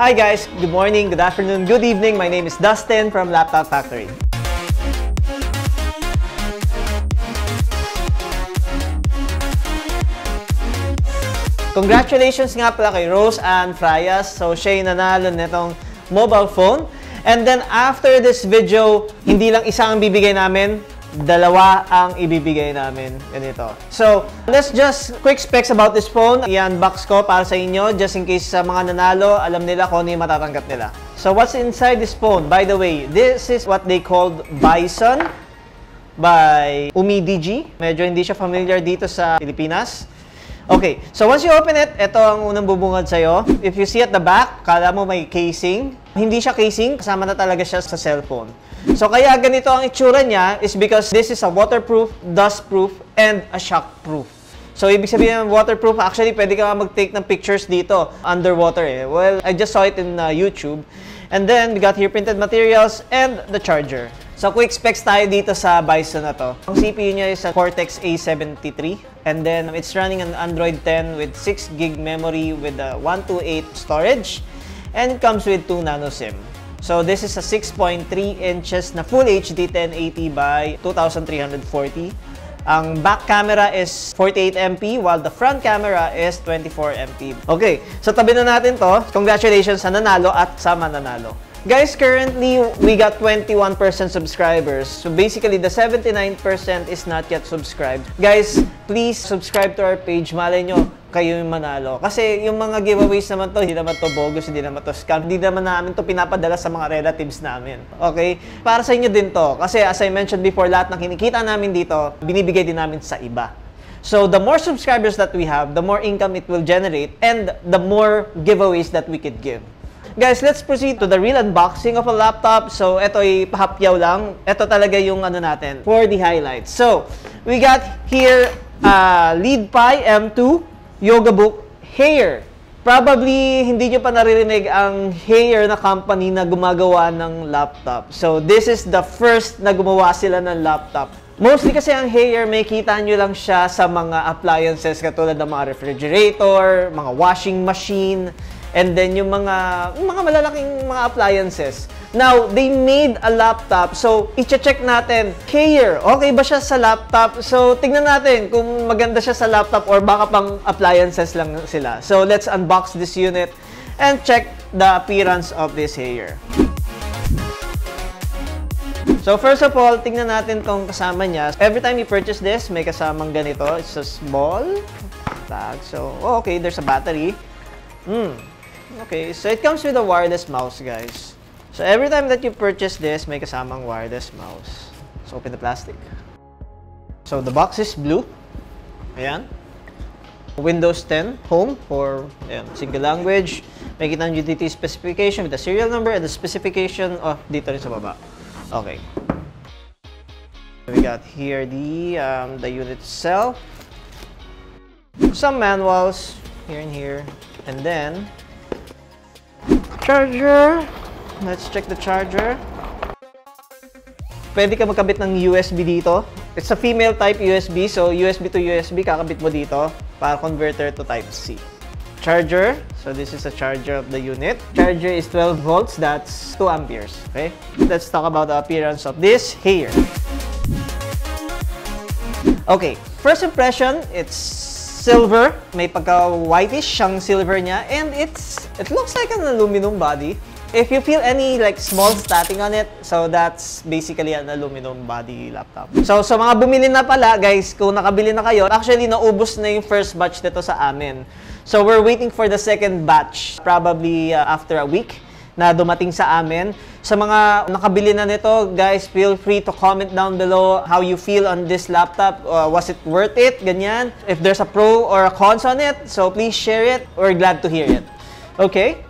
Hi guys! Good morning, good afternoon, good evening. My name is Dustin from Laptop Factory. Congratulations nga pala kay Rose-Ann Frias. So, siya yung nanalo netong mobile phone. And then, after this video, hindi lang isa ang bibigay namin, dalawa ang ibibigay namin. Ganito. So, let's just quick specs about this phone. I-unbox ko para sa inyo just in case sa mga nanalo, alam nila kung ano yung matatanggap nila. So, what's inside this phone? By the way, this is what they called Bison by Umidigi. Medyo hindi siya familiar dito sa Pilipinas. Okay, so once you open it, ito ang unang bubungad sa'yo. If you see at the back, kala mo may casing. Hindi siya casing, kasama na talaga siya sa cellphone. So kaya ganito ang itsura niya is because this is a waterproof, dustproof, and a shockproof. So ibig sabihin ng waterproof, actually pwede ka mag-take ng pictures dito, underwater eh. Well, I just saw it in YouTube. And then we got here printed materials and the charger. So quick specs tayo dito sa Bison na to. Ang CPU niya is a Cortex A73 and then it's running an Android 10 with 6GB memory with a 128 storage and comes with 2 nano SIM. So this is a 6.3 inches na Full HD 1080 by 2340. Ang back camera is 48MP while the front camera is 24MP. Okay, so tabi na natin to. Congratulations sa nanalo at sa mananalo. Guys, currently, we got 21% subscribers. So basically, the 79% is not yet subscribed. Guys, please subscribe to our page. Malay nyo, kayo yung manalo. Kasi yung mga giveaways naman to, hindi naman to bogus, hindi naman to scam. Hindi naman namin to pinapadala sa mga relatives namin. Okay? Para sa inyo din to. Kasi as I mentioned before, lahat ng kinikita namin dito, binibigay din namin sa iba. So the more subscribers that we have, the more income it will generate and the more giveaways that we could give. Guys, let's proceed to the real unboxing of a laptop. So, ito ay pahapyaw lang. Ito talaga yung ano natin for the highlights. So, we got here Leadpie M2, YogaBook, Haier. Probably, hindi nyo pa naririnig ang Haier na company na gumagawa ng laptop. So, this is the first na gumawa sila ng laptop. Mostly kasi ang Haier, may kita nyo lang siya sa mga appliances katulad ng mga refrigerator, mga washing machine, and then yung mga malalaking mga appliances. Now, they made a laptop. So, i-check natin, Haier, okay ba siya sa laptop? So, tignan natin kung maganda siya sa laptop or baka pang appliances lang sila. So, let's unbox this unit and check the appearance of this Haier. So, first of all, tignan natin tong kasama niya. Every time you purchase this, may kasamang ganito. It's a small tag. So, oh, okay, there's a battery. Okay, so it comes with a wireless mouse, guys. So every time that you purchase this, may kasamang wireless mouse. Let's open the plastic. So the box is blue. Ayan. Windows 10 Home for single language. May kita nyo dito yung specification with the serial number and the specification of dito rin sa baba. Okay. We got here the unit itself. Some manuals here and here. And then, charger. Let's check the charger. Pwede ka magkabit ng USB dito. It's a female type USB. So, USB to USB, kakabit mo dito para converter to type C. Charger. So, this is a charger of the unit. Charger is 12 volts. That's 2 amperes. Okay? Let's talk about the appearance of this Haier. Okay. First impression, it's silver, may pagka-whitish siyang silver niya, and it looks like an aluminum body. If you feel any like small static on it, so that's basically an aluminum body laptop. So sa mga bumili na pala, guys, kung nakabili na kayo, actually naubos na yung first batch nito sa amin. So we're waiting for the second batch, probably after a week na dumating sa amin. Sa mga nakabili na nito, guys, feel free to comment down below how you feel on this laptop. Was it worth it? Ganyan. If there's a pro or a cons on it, so please share it. We're glad to hear it. Okay.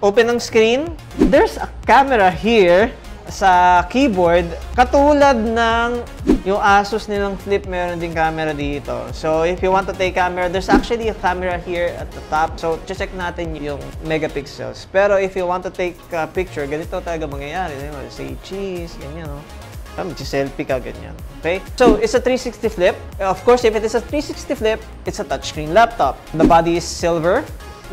Open ang screen. There's a camera here sa keyboard. Katulad ng yung Asus nilang Flip, meron din camera dito. So, if you want to take camera, there's actually a camera here at the top. So, check natin yung megapixels. Pero, if you want to take a picture, ganito talaga mangyayari. Say cheese, ganyan, no? Mag-selfie ka, ganyan. Okay? So, it's a 360 flip. Of course, if it is a 360 flip, it's a touchscreen laptop. The body is silver.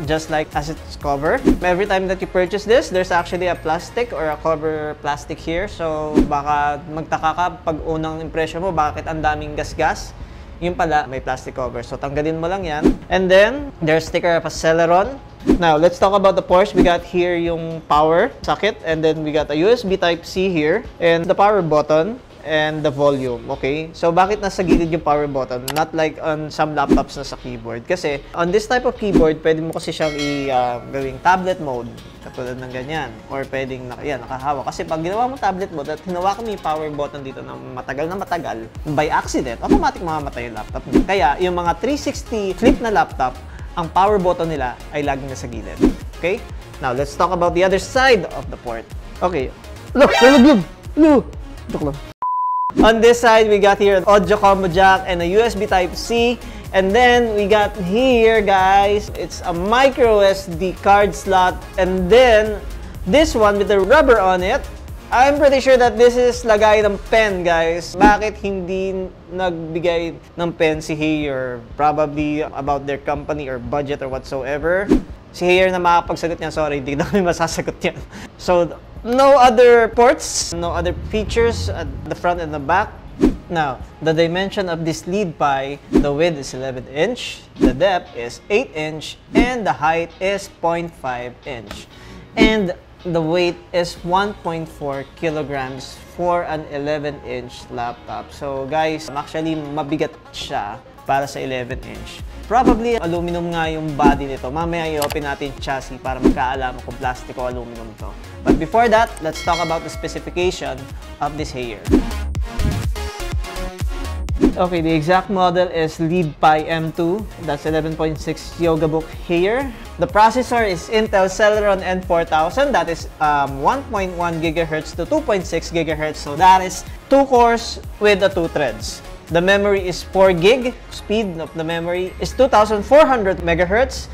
just like as its cover. Every time that you purchase this, there's actually a plastic or a cover plastic here. So baka magtaka ka pag unang impression mo, bakit ang daming gas-gas? Yun pala, may plastic cover. So tanggalin mo lang yan. And then, there's sticker of a Celeron. Now, let's talk about the ports. We got here yung power socket, and then we got a USB Type-C here, and the power button, and the volume, okay? So, bakit nasa gilid yung power button? Not like on some laptops na sa keyboard. Kasi, on this type of keyboard, pwede mo kasi siyang gawing tablet mode, katulad ng ganyan. Or pwedeng, yan, nakahawa. Kasi pag ginawa mo tablet mode, at hinawakan mo yung power button dito na matagal, by accident, automatic mamamatay yung laptop mo. Kaya, yung mga 360 flip na laptop, ang power button nila ay laging nasa gilid. Okay? Now, let's talk about the other side of the port. Okay. Look! Look! Look! Look! On this side, we got here an audio combo jack and a USB Type-C. And then, we got here, guys, it's a micro SD card slot. And then, this one with the rubber on it, I'm pretty sure that this is lagay ng pen, guys. Bakit hindi nagbigay ng pen si Haier? Probably about their company or budget or whatsoever. Si Haier na makapagsagot niya, sorry, hindi na kami masasagot yan. So, no other ports, no other features at the front and the back. Now, the dimension of this Leadpie, the width is 11 inch, the depth is 8 inch, and the height is 0.5 inch. And the weight is 1.4 kilograms for an 11-inch laptop. So guys, actually mabigat siya para sa 11-inch. Probably aluminum nga yung body nito. Mamaya i-open natin yung chassis para magkaalaman kung plastic o aluminum to. But before that, let's talk about the specification of this Haier. Okay, the exact model is Leadpie M2. That's 11.6 YogaBook Haier. The processor is Intel Celeron N4000. That is 1.1 GHz to 2.6 GHz. So that is 2 cores with the 2 threads. The memory is 4 gig. Speed of the memory is 2,400 MHz.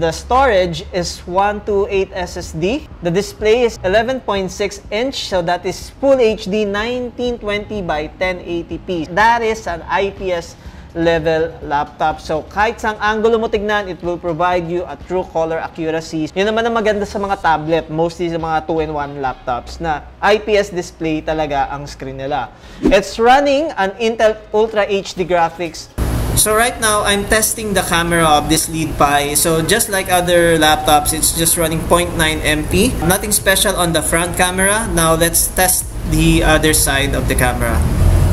The storage is 128 SSD. The display is 11.6 inch, so that is full HD 1920 by 1080p. That is an IPS level laptop. So kahit sang angulo mo tignan, it will provide you a true color accuracy. Yun naman ang maganda sa mga tablet, mostly sa mga 2-in-1 laptops na IPS display talaga ang screen nila. It's running an Intel Ultra HD Graphics. So right now, I'm testing the camera of this Leadpie. So just like other laptops, it's just running 0.9 MP. Nothing special on the front camera. Now let's test the other side of the camera.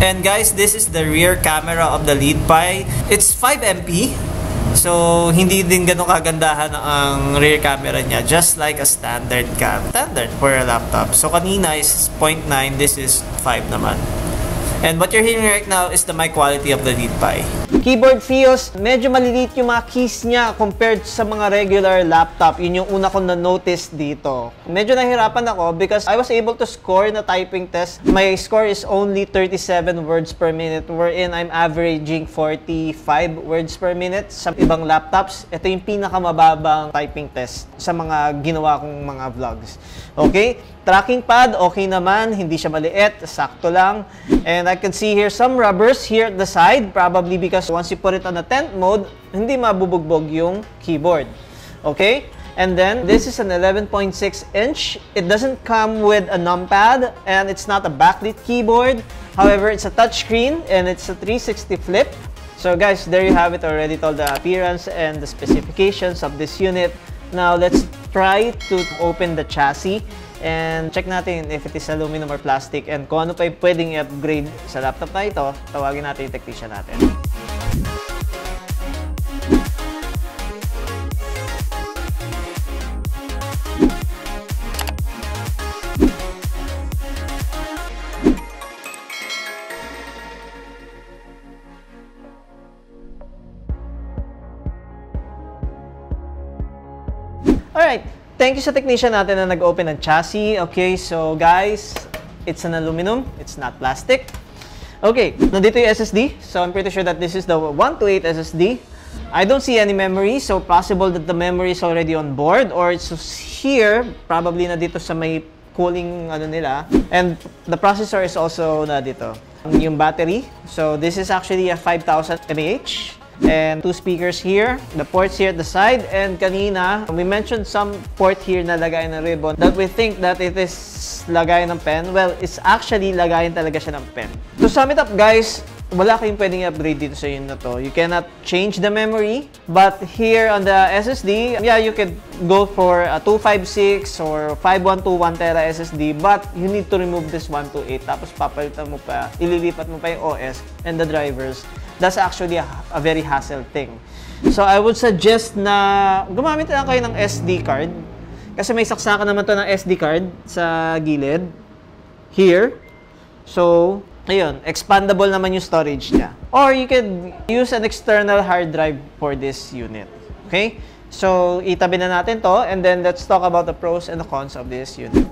And guys, this is the rear camera of the Leadpie. It's 5 MP. So hindi din ganun kagandahan ang rear camera niya. Just like a standard cam. Standard for a laptop. So kanina is 0.9, this is 5 naman. And what you're hearing right now is the mic quality of the Leadpie. Keyboard feels, medyo maliliit yung mga keys niya compared sa mga regular laptop. Yun yung una kong na-notice dito. Medyo nahirapan ako because I was able to score na typing test. My score is only 37 words per minute wherein I'm averaging 45 words per minute sa ibang laptops. Ito yung pinakamababang typing test sa mga ginawa kong mga vlogs. Okay? Tracking pad, okay naman. Hindi siya maliit. Sakto lang. And I can see here some rubbers here at the side. Probably because once you put it on the tent mode, hindi mabubugbog yung keyboard. Okay? And then, this is an 11.6 inch. It doesn't come with a numpad. And it's not a backlit keyboard. However, it's a touchscreen. And it's a 360 flip. So guys, there you have it already. All the appearance and the specifications of this unit. Now, let's try to open the chassis. And check natin if it is aluminum or plastic and kung ano pa yung pwedeng i-upgrade sa laptop na ito, tawagin natin yung technician natin. Alright! Thank you sa technician natin na nag-open ng chassis. Okay, so guys, it's an aluminum. It's not plastic. Okay, nandito yung SSD. So I'm pretty sure that this is the 128 SSD. I don't see any memory. So possible that the memory is already on board or it's here. Probably na dito sa may cooling ano nila. And the processor is also na dito. Yung battery. So this is actually a 5,000 mAh. and two speakers here, the ports here at the side, and kanina, we mentioned some port here na lagayan ng ribbon that we think that it is lagayan ng pen. Well, it's actually lagayan talaga siya ng pen. To sum it up guys, wala kayong pwedeng upgrade dito sa yun na to. You cannot change the memory, but here on the SSD, yeah, you could go for a 256 or 512 1TB SSD, but you need to remove this 128, tapos papalitan mo pa, ililipat mo pa yung OS and the drivers. That's actually a very hassle thing. So I would suggest na gumamit lang kayo ng SD card, kasi may saksakan naman to ng SD card sa gilid, here. So, ayun, expandable naman yung storage niya. Or you can use an external hard drive for this unit. Okay? So, itabi na natin to, and then let's talk about the pros and the cons of this unit.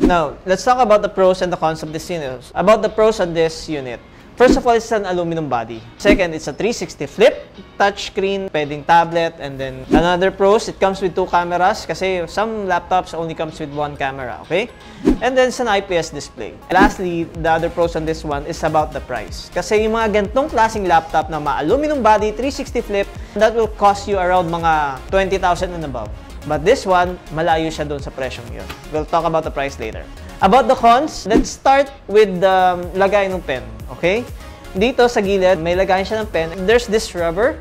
Now, let's talk about the pros and the cons of this unit. About the pros on this unit. First of all, it's an aluminum body. Second, it's a 360 flip, touchscreen, pwedeng tablet, and then another pros, it comes with two cameras kasi some laptops only comes with one camera, okay? And then it's an IPS display. And lastly, the other pros on this one is about the price. Kasi yung mga ganitong klaseng laptop na ma-aluminum body, 360 flip, that will cost you around mga 20,000 and above. But this one, malayo siya doon sa presyong yun. We'll talk about the price later. About the cons, let's start with the lagay ng pen, okay? Dito sa gilid, may lagayan siya ng pen. There's this rubber.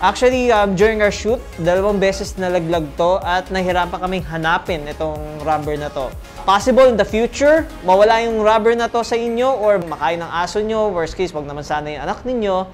Actually, during our shoot, dalawang beses nalaglag to at nahirapan pa kaming hanapin itong rubber na to. Possible in the future, mawala yung rubber na to sa inyo or makain ng aso nyo. Worst case, wag naman sana yung anak ninyo.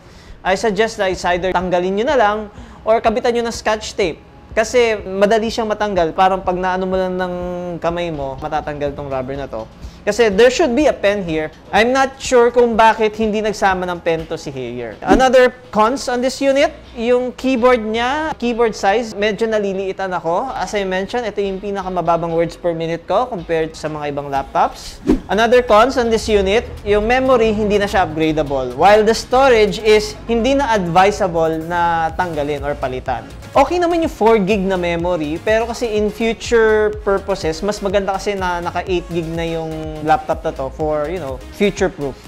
I suggest that it's either tanggalin nyo na lang or kabitan nyo ng scotch tape. Kasi madali siyang matanggal. Parang pag naano mo lang ng kamay mo, matatanggal tong rubber na to. Kasi there should be a pen here. I'm not sure kung bakit hindi nagsama ng pen to si Haier. Another cons on this unit, yung keyboard niya, keyboard size, medyo naliliitan ako. As I mentioned, ito yung pinakamababang words per minute ko compared sa mga ibang laptops. Another cons on this unit, yung memory hindi na siya upgradable. While the storage is hindi na advisable na tanggalin or palitan. Okay naman yung 4GB na memory, pero kasi in future purposes, mas maganda kasi na naka 8GB na yung laptop na to for, you know, future-proof.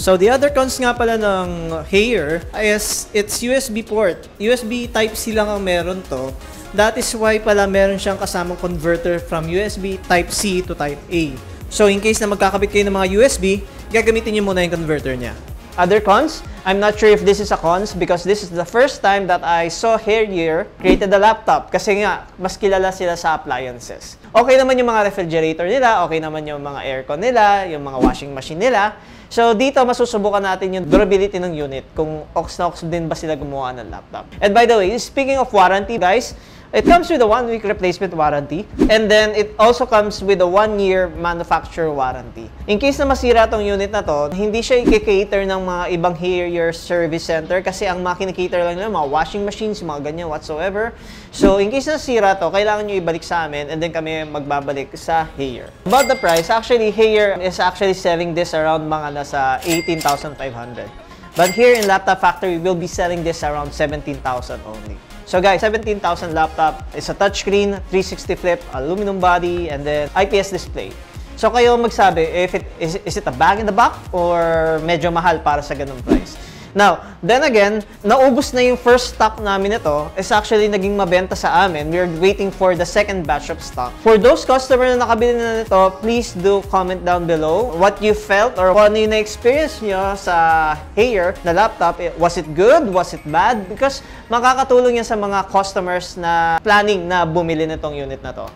So, the other cons nga pala ng Haier is its USB port. USB Type-C lang ang meron to. That is why pala meron siyang kasamang converter from USB Type-C to Type-A. So, in case na magkakabit kayo ng mga USB, gagamitin niyo muna yung converter niya. Other cons, I'm not sure if this is a cons because this is the first time that I saw Haier created a laptop kasi nga, mas kilala sila sa appliances. Okay naman yung mga refrigerator nila, okay naman yung mga aircon nila, yung mga washing machine nila. So dito, masusubukan natin yung durability ng unit kung ox na ox din ba sila gumawa ng laptop. And by the way, speaking of warranty guys, it comes with a 1-week replacement warranty, and then it also comes with a 1-year manufacturer warranty. In case na masira tong unit na to, hindi siya i-cater ng mga ibang Haier service center kasi ang makinikater lang nila, mga washing machines, mga ganyan whatsoever. So, in case na sira to, kailangan nyo ibalik sa amin, and then kami magbabalik sa Haier. About the price, actually, Haier is actually selling this around mga nasa 18,500. But here in Laptop Factory, we'll be selling this around 17,000 only. So guys, 17,000 laptop, it's a touchscreen, 360 flip, aluminum body, and then IPS display. So kayo magsabi, if it, is it a bang in the buck or medyo mahal para sa ganung price? Now, then again, naubos na yung first stock namin ito. It's actually naging mabenta sa amin. We're waiting for the second batch of stock. For those customer na nakabili na nito, please do comment down below what you felt or kung ano yung na-experience nyo sa Haier na laptop. Was it good? Was it bad? Because makakatulong yan sa mga customers na planning na bumili nitong unit na to.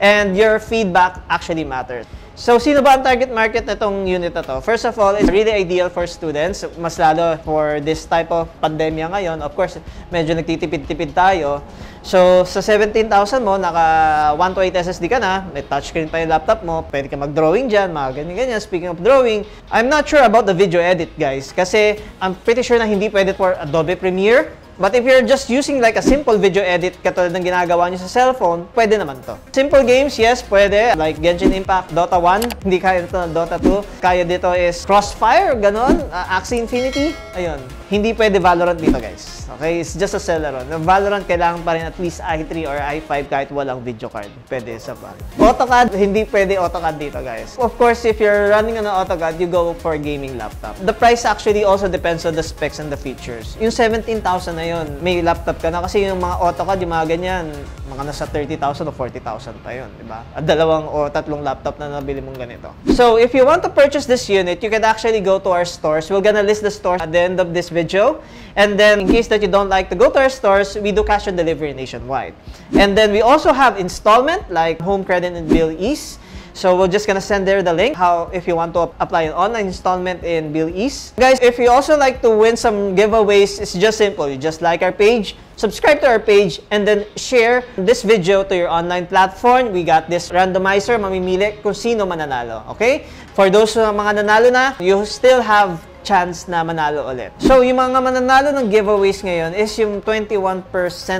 And your feedback actually matters. So, sino ba ang target market na itong unit na to? First of all, it's really ideal for students, mas lalo for this type of pandemya ngayon. Of course, medyo nagtitipid-tipid tayo. So, sa 17,000 mo, naka 128 SSD ka na, may touchscreen pa yung laptop mo, pwede ka mag-drawing dyan, mga ganyan-ganyan. Speaking of drawing, I'm not sure about the video edit, guys, kasi I'm pretty sure na hindi pwede for Adobe Premiere. But if you're just using like a simple video edit katulad ng ginagawa nyo sa cellphone, pwede naman to. Simple games, yes, pwede. Like Genshin Impact, Dota 1, hindi kaya dito ng Dota 2. Kaya dito is Crossfire, ganon, Axie Infinity. Ayun, hindi pwede Valorant dito guys. Okay, it's just a Celeron. Ng Valorant, kailangan pa rin at least i3 or i5 kahit walang video card. Pwede isa pa. AutoCAD, hindi pwede AutoCAD dito, guys. Of course, if you're running on AutoCAD, you go for gaming laptop. The price actually also depends on the specs and the features. Yung 17,000 na yun, may laptop ka na. Kasi yung mga AutoCAD, yung mga ganyan, mga nasa 30,000 o 40,000 pa yun, di ba? At dalawang o tatlong laptop na nabili mong ganito. So, if you want to purchase this unit, you can actually go to our stores. We're gonna list the stores at the end of this video. And then, in case that you don't like to go to our stores, we do cash on delivery nationwide. And then, we also have installment like Home Credit and BillEase. So, we're just gonna send there the link how if you want to apply an online installment in BillEase. Guys, if you also like to win some giveaways, it's just simple. You just like our page, subscribe to our page, and then share this video to your online platform. We got this randomizer, mamimili kung sino mananalo, okay? For those mga nanalo na, you still have chance na manalo ulit. So, yung mga mananalo ng giveaways ngayon is yung 21%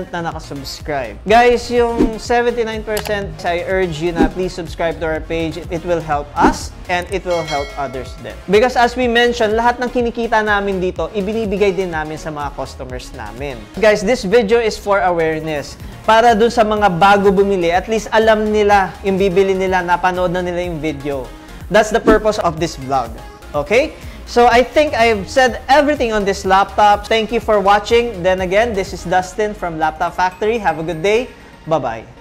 na nakasubscribe. Guys, yung 79%, I urge you na please subscribe to our page. It will help us and it will help others din. Because as we mentioned, lahat ng kinikita namin dito, ibinibigay din namin sa mga customers namin. Guys, this video is for awareness. Para dun sa mga bago bumili, at least alam nila yung bibili nila, napanood na nila yung video. That's the purpose of this vlog. Okay? So, I think I've said everything on this laptop. Thank you for watching. Then again, this is Dustin from Laptop Factory. Have a good day. Bye-bye.